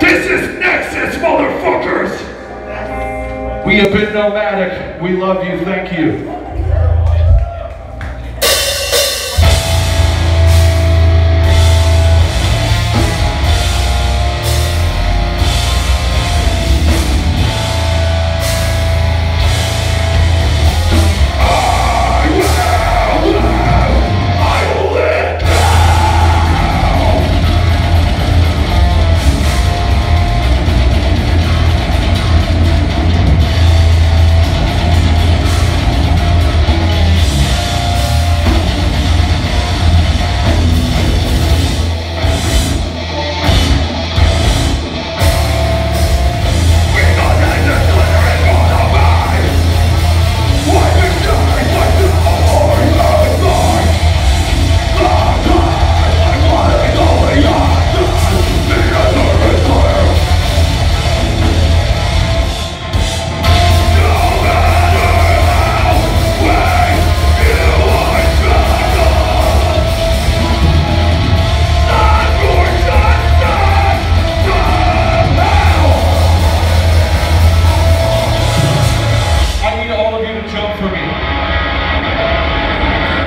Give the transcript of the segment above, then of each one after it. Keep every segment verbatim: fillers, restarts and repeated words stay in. This is Nexus, motherfuckers! We have been nomadic. We love you. Thank you.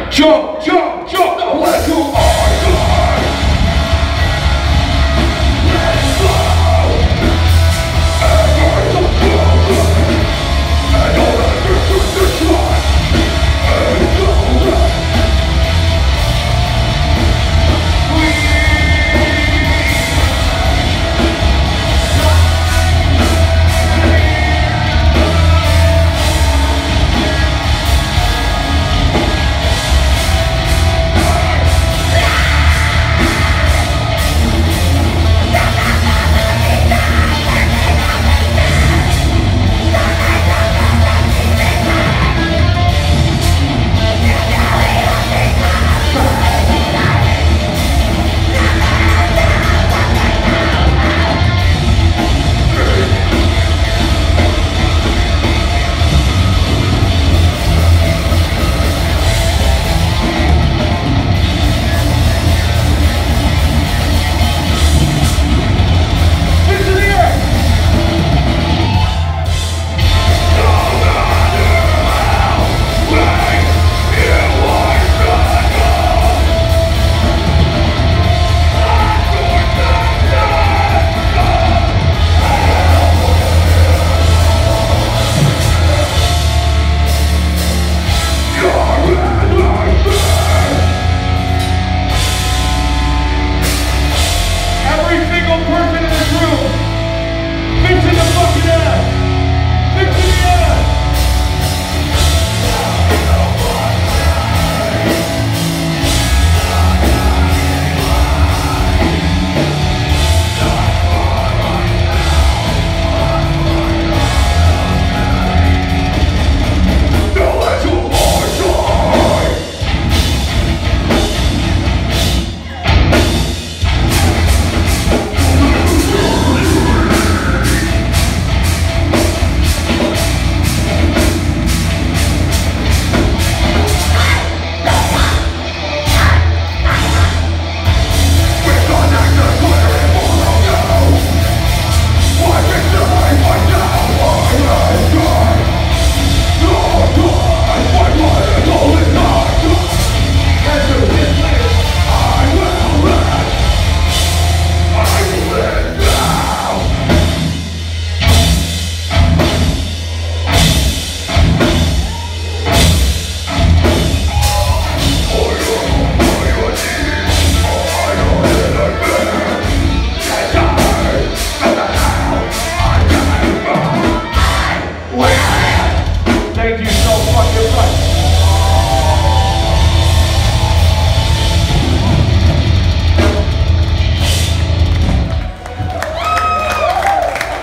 Jump, jump, jump, no, let go, oh God! Let's go! And I don't go, and all that is to the shot, and all that.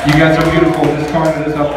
You guys are beautiful. This card is up.